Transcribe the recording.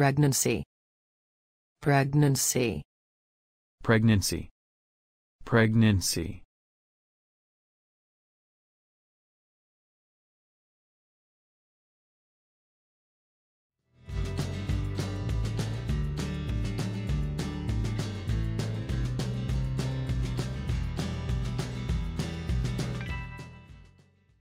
Pregnancy. Pregnancy. Pregnancy. Pregnancy.